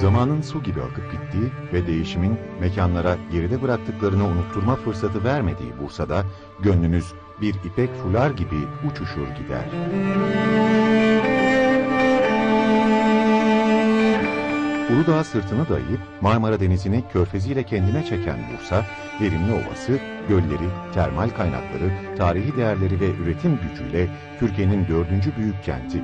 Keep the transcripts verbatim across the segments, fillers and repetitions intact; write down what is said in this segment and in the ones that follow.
zamanın su gibi akıp gittiği ve değişimin mekanlara geride bıraktıklarını unutturma fırsatı vermediği Bursa'da gönlünüz bir ipek fular gibi uçuşur gider. Uludağ'a sırtını dayayıp Marmara Denizi'ni körfeziyle kendine çeken Bursa, verimli ovası, gölleri, termal kaynakları, tarihi değerleri ve üretim gücüyle Türkiye'nin dördüncü büyük kenti.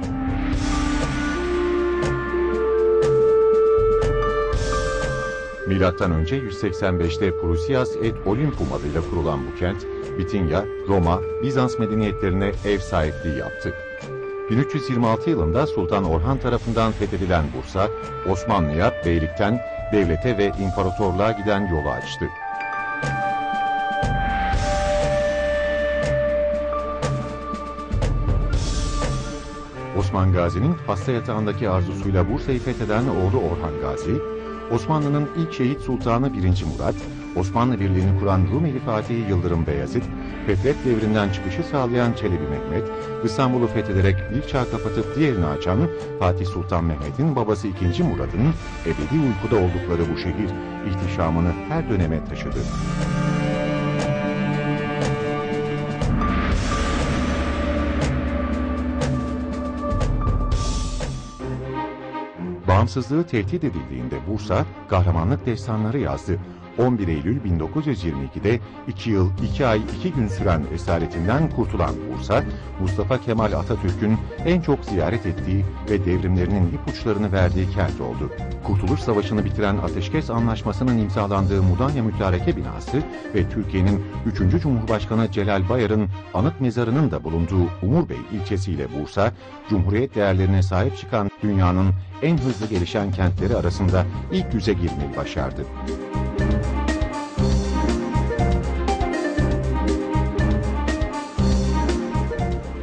Milattan önce yüz seksen beşte Prusias et Olimpum adıyla kurulan bu kent, Bitinya, Roma, Bizans medeniyetlerine ev sahipliği yaptı. bin üç yüz yirmi altı yılında Sultan Orhan tarafından fethedilen Bursa, Osmanlı'ya beylikten devlete ve imparatorluğa giden yolu açtı. Osman Gazi'nin hasta yatağındaki arzusuyla Bursa'yı fetheden oğlu Orhan Gazi, Osmanlı'nın ilk şehit sultanı Birinci Murat, Osmanlı Birliği'ni kuran Rumeli Fatih Yıldırım Beyazid, fetret devrinden çıkışı sağlayan Çelebi Mehmet, İstanbul'u fethederek bir çağ kapatıp diğerini açan Fatih Sultan Mehmet'in babası İkinci Murad'ın ebedi uykuda oldukları bu şehir, ihtişamını her döneme taşıdı. Bağımsızlığı tehdit edildiğinde Bursa, kahramanlık destanları yazdı. on bir Eylül bin dokuz yüz yirmi iki'de iki yıl, iki ay, iki gün süren esaretinden kurtulan Bursa, Mustafa Kemal Atatürk'ün en çok ziyaret ettiği ve devrimlerinin ipuçlarını verdiği kent oldu. Kurtuluş Savaşı'nı bitiren Ateşkes Anlaşması'nın imzalandığı Mudanya Mütareke Binası ve Türkiye'nin üçüncü Cumhurbaşkanı Celal Bayar'ın anıt mezarının da bulunduğu Umurbey ilçesiyle Bursa, Cumhuriyet değerlerine sahip çıkan dünyanın en hızlı gelişen kentleri arasında ilk yüze girmeyi başardı.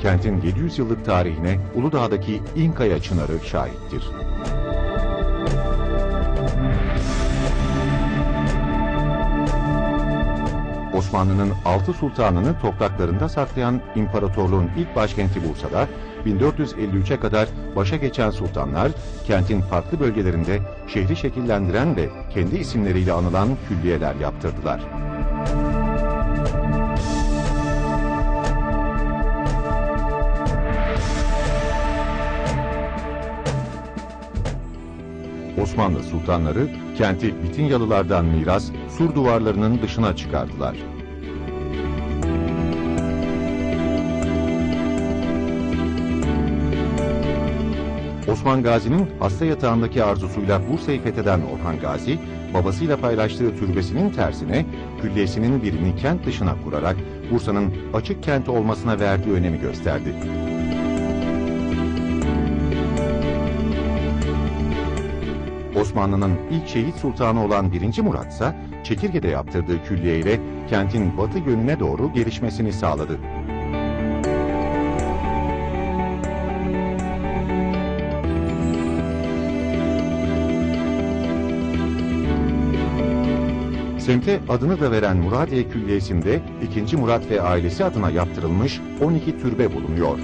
Kentin yedi yüz yıllık tarihine Uludağ'daki İnkaya Çınarı şahittir. Osmanlı'nın altı sultanını topraklarında saklayan imparatorluğun ilk başkenti Bursa'da bin dört yüz elli üç'e kadar başa geçen sultanlar, kentin farklı bölgelerinde şehri şekillendiren ve kendi isimleriyle anılan külliyeler yaptırdılar. Osmanlı sultanları kenti Bitinyalılardan miras sur duvarlarının dışına çıkardılar. Osman Gazi'nin hasta yatağındaki arzusuyla Bursa'yı fetheden Orhan Gazi, babasıyla paylaştığı türbesinin tersine külliyesinin birini kent dışına kurarak Bursa'nın açık kent olmasına verdiği önemi gösterdi. Osmanlı'nın ilk şehit sultanı olan Birinci Murat ise Çekirge'de yaptırdığı külliye ile kentin batı yönüne doğru gelişmesini sağladı. Semte adını da veren Muradiye Külliyesi'nde İkinci Murat ve ailesi adına yaptırılmış on iki türbe bulunuyor.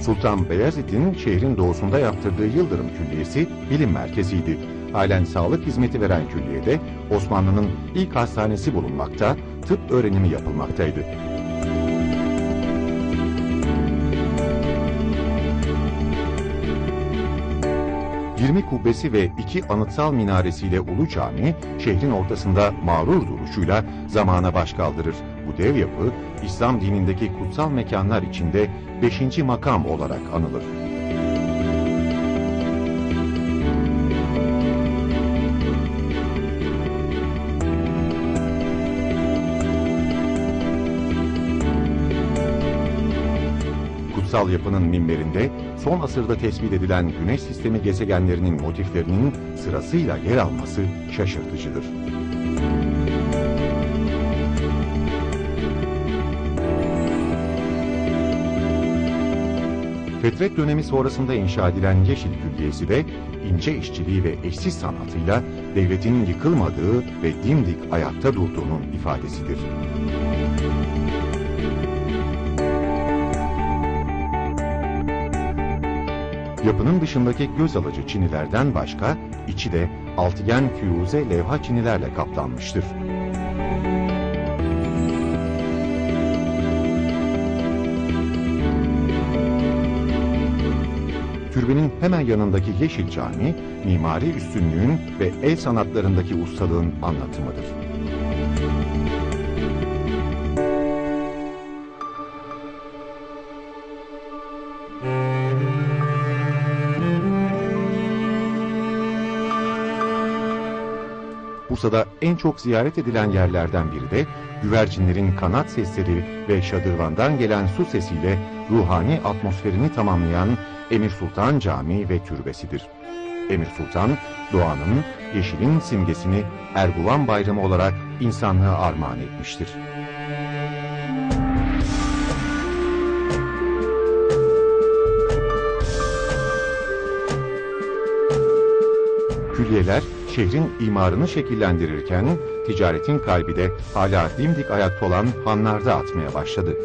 Sultan Beyazıt'ın şehrin doğusunda yaptırdığı Yıldırım Külliyesi bilim merkeziydi. Halen sağlık hizmeti veren külliyede Osmanlı'nın ilk hastanesi bulunmakta, tıp öğrenimi yapılmaktaydı. yirmi kubbesi ve iki anıtsal minaresiyle Ulu Cami, şehrin ortasında mağrur duruşuyla zamana baş kaldırır. Bu dev yapı, İslam dinindeki kutsal mekanlar içinde beşinci makam olarak anılır. Kutsal yapının minberinde son asırda tespit edilen güneş sistemi gezegenlerinin motiflerinin sırasıyla yer alması şaşırtıcıdır. Fetret dönemi sonrasında inşa edilen Yeşil Külliyesi de ince işçiliği ve eşsiz sanatıyla devletin yıkılmadığı ve dimdik ayakta durduğunun ifadesidir. Yapının dışındaki göz alıcı çinilerden başka, içi de altıgen küyuze levha çinilerle kaplanmıştır. Türbenin hemen yanındaki Yeşil Cami, mimari üstünlüğün ve el sanatlarındaki ustalığın anlatımıdır. Bursa'da en çok ziyaret edilen yerlerden biri de güvercinlerin kanat sesleri ve şadırvandan gelen su sesiyle ruhani atmosferini tamamlayan Emir Sultan Camii ve Türbesidir. Emir Sultan, doğanın, yeşilin simgesini Erguvan Bayramı olarak insanlığa armağan etmiştir. Külliyeler şehrin imarını şekillendirirken ticaretin kalbi de hala dimdik ayakta olan hanlarda atmaya başladı.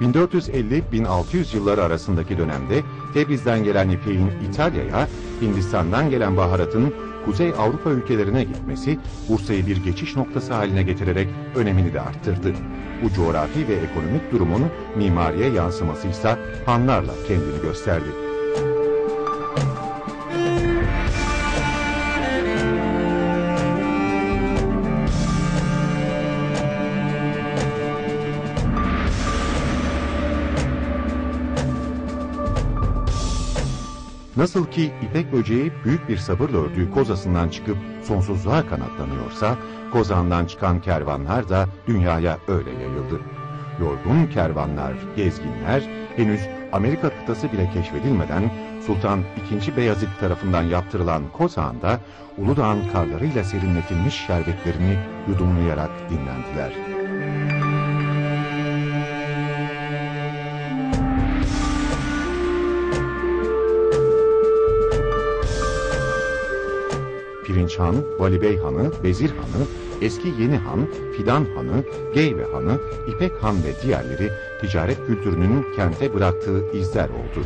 bin dört yüz elli bin altı yüz yılları arasındaki dönemde Tebriz'den gelen ipeğin İtalya'ya, Hindistan'dan gelen baharatın Kuzey Avrupa ülkelerine gitmesi Bursa'yı bir geçiş noktası haline getirerek önemini de arttırdı. Bu coğrafi ve ekonomik durumun mimariye yansıması ise hanlarla kendini gösterdi. Nasıl ki ipek böceği büyük bir sabırla ördüğü kozasından çıkıp sonsuzluğa kanatlanıyorsa, kozağından çıkan kervanlar da dünyaya öyle yayıldı. Yorgun kervanlar, gezginler henüz Amerika kıtası bile keşfedilmeden Sultan İkinci Beyazıt tarafından yaptırılan kozağında Uludağ'ın karlarıyla serinletilmiş şerbetlerini yudumlayarak dinlendiler. Pirinç Han, Vali Bey Hanı, Vezir Hanı, Eski Yeni Han, Fidan Hanı, Geyve Hanı, İpek Han ve diğerleri ticaret kültürünün kente bıraktığı izler oldu.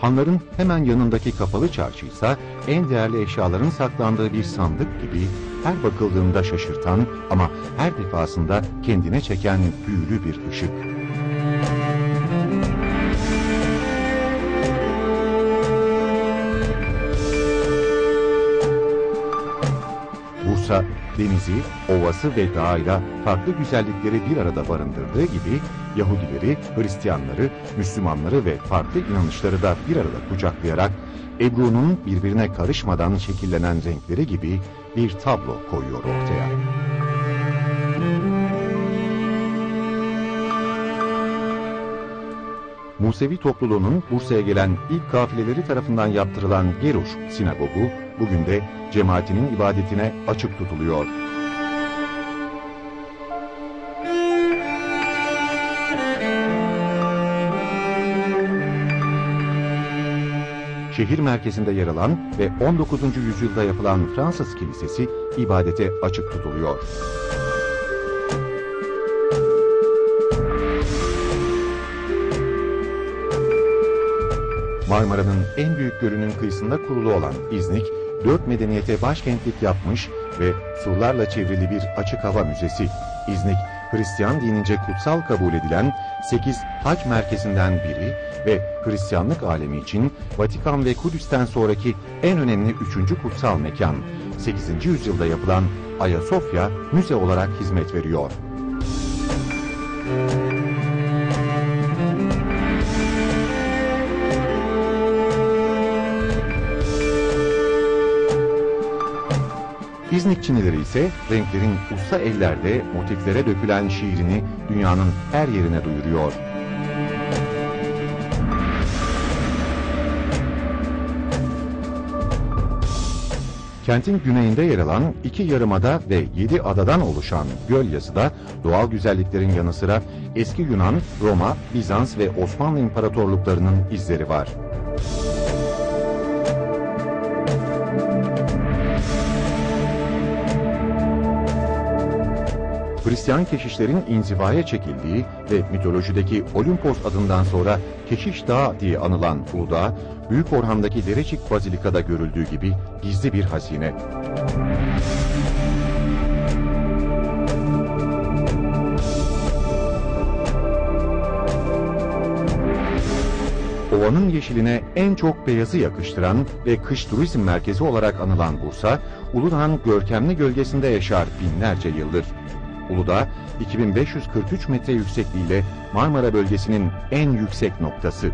Hanların hemen yanındaki kapalı çarşı ise en değerli eşyaların saklandığı bir sandık gibi her bakıldığında şaşırtan ama her defasında kendine çeken büyülü bir ışık. Bursa, denizi, ovası ve dağıyla farklı güzellikleri bir arada barındırdığı gibi Yahudileri, Hristiyanları, Müslümanları ve farklı inanışları da bir arada kucaklayarak Ebru'nun birbirine karışmadan şekillenen renkleri gibi bir tablo koyuyor ortaya. Musevi topluluğunun Bursa'ya gelen ilk kafileleri tarafından yaptırılan Geruş Sinagogu bugün de cemaatinin ibadetine açık tutuluyor. Şehir merkezinde yer alan ve on dokuzuncu yüzyılda yapılan Fransız Kilisesi ibadete açık tutuluyor. Marmara'nın en büyük gölünün kıyısında kurulu olan İznik, dört medeniyete başkentlik yapmış ve surlarla çevrili bir açık hava müzesi. İznik, Hristiyan dinince kutsal kabul edilen sekiz hac merkezinden biri ve Hristiyanlık alemi için Vatikan ve Kudüs'ten sonraki en önemli üçüncü kutsal mekan, sekizinci yüzyılda yapılan Ayasofya müze olarak hizmet veriyor. İznik Çinileri ise renklerin usta ellerde motiflere dökülen şiirini dünyanın her yerine duyuruyor. Kentin güneyinde yer alan iki yarımada ve yedi adadan oluşan gölyası da doğal güzelliklerin yanı sıra eski Yunan, Roma, Bizans ve Osmanlı imparatorluklarının izleri var. Hristiyan keşişlerin inzivaya çekildiği ve mitolojideki Olimpos adından sonra Keşiş Dağı diye anılan Uludağ, Büyük Orhan'daki Derecik Bazilika'da görüldüğü gibi gizli bir hazine. Ovanın yeşiline en çok beyazı yakıştıran ve kış turizm merkezi olarak anılan Bursa, Uludağ'ın görkemli gölgesinde yaşar binlerce yıldır. Uludağ, iki bin beş yüz kırk üç metre yüksekliğiyle Marmara bölgesinin en yüksek noktası.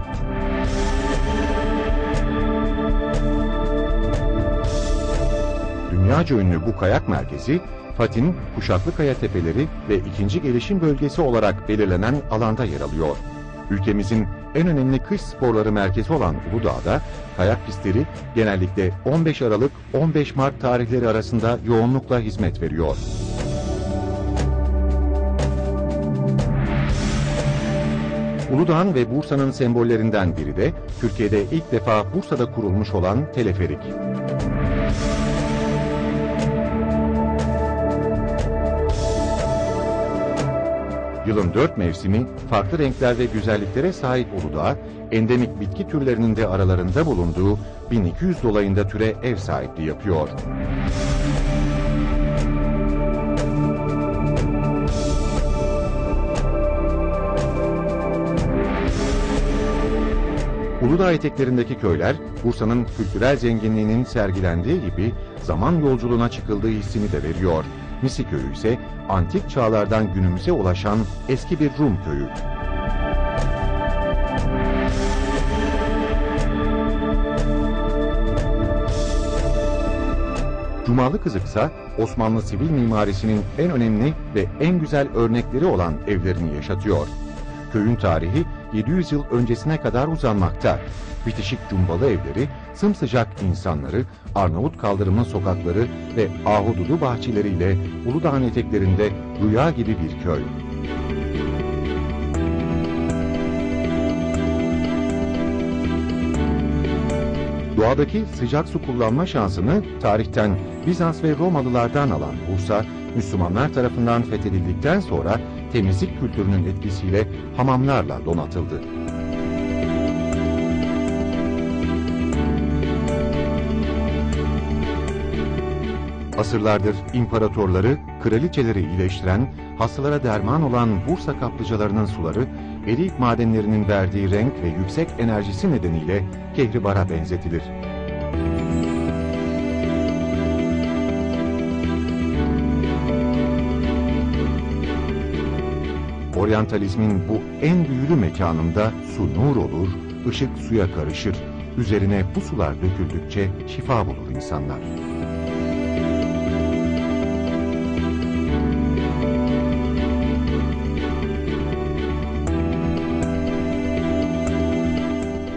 Dünyaca ünlü bu kayak merkezi, Fatih'in Kuşaklıkaya Tepeleri ve ikinci Gelişim Bölgesi olarak belirlenen alanda yer alıyor. Ülkemizin en önemli kış sporları merkezi olan Uludağ'da kayak pistleri genellikle on beş Aralık on beş Mart tarihleri arasında yoğunlukla hizmet veriyor. Uludağ'ın ve Bursa'nın sembollerinden biri de Türkiye'de ilk defa Bursa'da kurulmuş olan teleferik. Yılın dört mevsimi farklı renkler ve güzelliklere sahip Uludağ, endemik bitki türlerinin de aralarında bulunduğu bin iki yüz dolayında türe ev sahipliği yapıyor. Uludağ eteklerindeki köyler, Bursa'nın kültürel zenginliğinin sergilendiği gibi zaman yolculuğuna çıkıldığı hissini de veriyor. Misi köyü ise antik çağlardan günümüze ulaşan eski bir Rum köyü. Cumalı Kızıksa Osmanlı sivil mimarisinin en önemli ve en güzel örnekleri olan evlerini yaşatıyor. Köyün tarihi yedi yüz yıl öncesine kadar uzanmakta. Bitişik cumbalı evleri, sımsıcak insanları, Arnavut kaldırımın sokakları ve ahududu bahçeleriyle Uludağ'ın eteklerinde rüya gibi bir köy. Doğadaki sıcak su kullanma şansını tarihten Bizans ve Romalılardan alan Bursa, Müslümanlar tarafından fethedildikten sonra temizlik kültürünün etkisiyle hamamlarla donatıldı. Asırlardır imparatorları, kraliçeleri iyileştiren, hastalara derman olan Bursa kaplıcalarının suları, erik madenlerinin verdiği renk ve yüksek enerjisi nedeniyle kehribara benzetilir. Oryantalizmin bu en büyülü mekanında su nur olur, ışık suya karışır. Üzerine bu sular döküldükçe şifa bulur insanlar.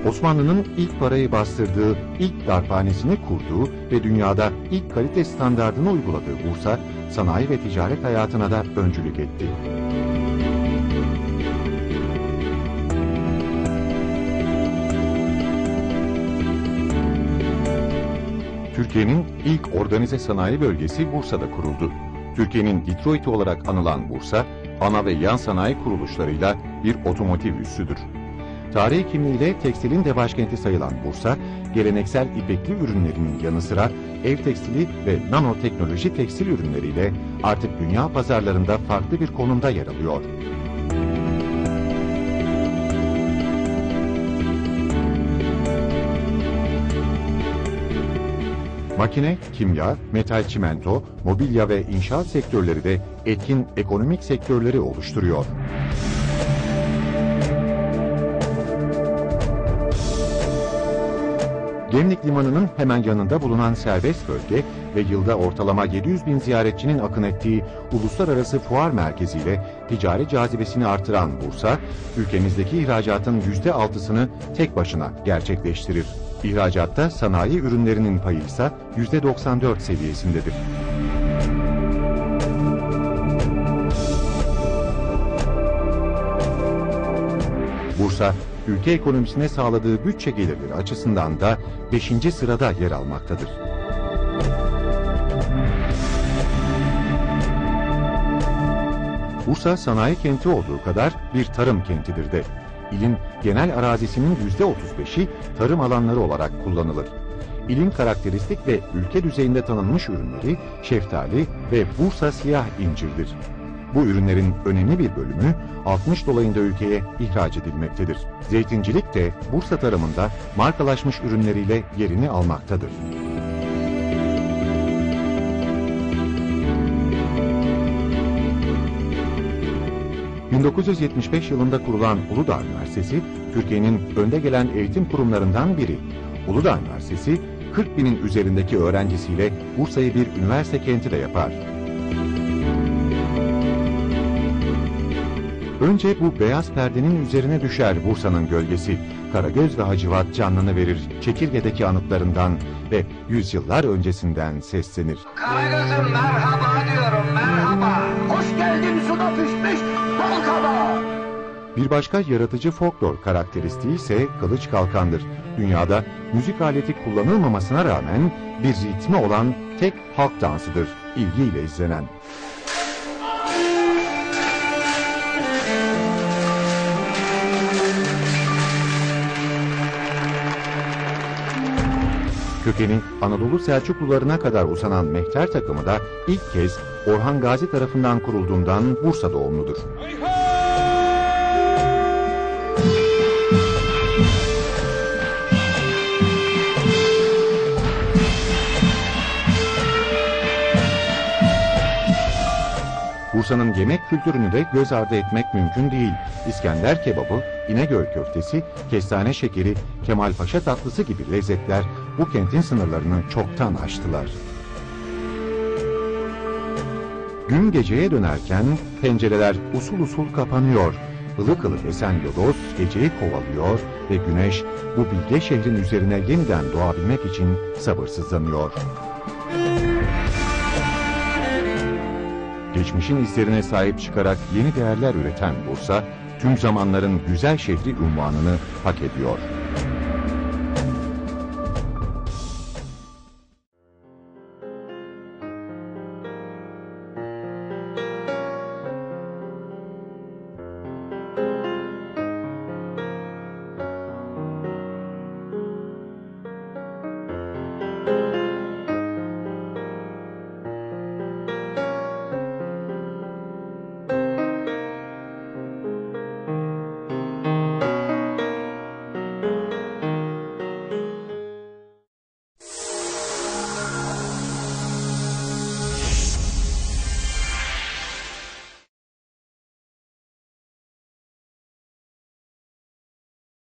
Osmanlı'nın ilk parayı bastırdığı, ilk darphanesini kurduğu ve dünyada ilk kalite standardını uyguladığı Bursa, sanayi ve ticaret hayatına da öncülük etti. Türkiye'nin ilk organize sanayi bölgesi Bursa'da kuruldu. Türkiye'nin Detroit'i olarak anılan Bursa, ana ve yan sanayi kuruluşlarıyla bir otomotiv üssüdür. Tarihi kimliğiyle tekstilin de başkenti sayılan Bursa, geleneksel ipekli ürünlerinin yanı sıra ev tekstili ve nanoteknoloji tekstil ürünleriyle artık dünya pazarlarında farklı bir konumda yer alıyor. Makine, kimya, metal çimento, mobilya ve inşaat sektörleri de etkin ekonomik sektörleri oluşturuyor. Gemlik Limanı'nın hemen yanında bulunan serbest bölge ve yılda ortalama yedi yüz bin ziyaretçinin akın ettiği uluslararası fuar merkeziyle ticari cazibesini artıran Bursa, ülkemizdeki ihracatın yüzde altısını tek başına gerçekleştirir. İhracatta sanayi ürünlerinin payı ise yüzde doksan dört seviyesindedir. Bursa, ülke ekonomisine sağladığı bütçe gelirleri açısından da beşinci sırada yer almaktadır. Bursa sanayi kenti olduğu kadar bir tarım kentidir de. İlin genel arazisinin yüzde otuz beşi tarım alanları olarak kullanılır. İlin karakteristik ve ülke düzeyinde tanınmış ürünleri şeftali ve Bursa siyah incirdir. Bu ürünlerin önemli bir bölümü altmış dolayında ülkeye ihraç edilmektedir. Zeytincilik de Bursa tarımında markalaşmış ürünleriyle yerini almaktadır. bin dokuz yüz yetmiş beş yılında kurulan Uludağ Üniversitesi, Türkiye'nin önde gelen eğitim kurumlarından biri. Uludağ Üniversitesi, kırk binin üzerindeki öğrencisiyle Bursa'yı bir üniversite kenti de yapar. Önce bu beyaz perdenin üzerine düşer Bursa'nın gölgesi. Karagöz ve Hacivat canlını verir çekirgedeki anıtlarından ve yüzyıllar öncesinden seslenir. Karagöz'üm merhaba diyorum, merhaba. Hoş geldin suda pişmiş bol kaba. Bir başka yaratıcı folklor karakteristiği ise kılıç kalkandır. Dünyada müzik aleti kullanılmamasına rağmen bir ritmi olan tek halk dansıdır, ilgiyle izlenen. Kökeni Anadolu Selçuklularına kadar uzanan mehter takımı da ilk kez Orhan Gazi tarafından kurulduğundan Bursa doğumludur. Bursa'nın yemek kültürünü de göz ardı etmek mümkün değil. İskender kebabı, İnegöl köftesi, kestane şekeri, Kemalpaşa tatlısı gibi lezzetler bu kentin sınırlarını çoktan aştılar. Gün geceye dönerken pencereler usul usul kapanıyor. Ilık ılık esen lodos geceyi kovalıyor ve güneş bu bilge şehrin üzerine yeniden doğabilmek için sabırsızlanıyor. Geçmişin izlerine sahip çıkarak yeni değerler üreten Bursa, tüm zamanların güzel şehri unvanını hak ediyor.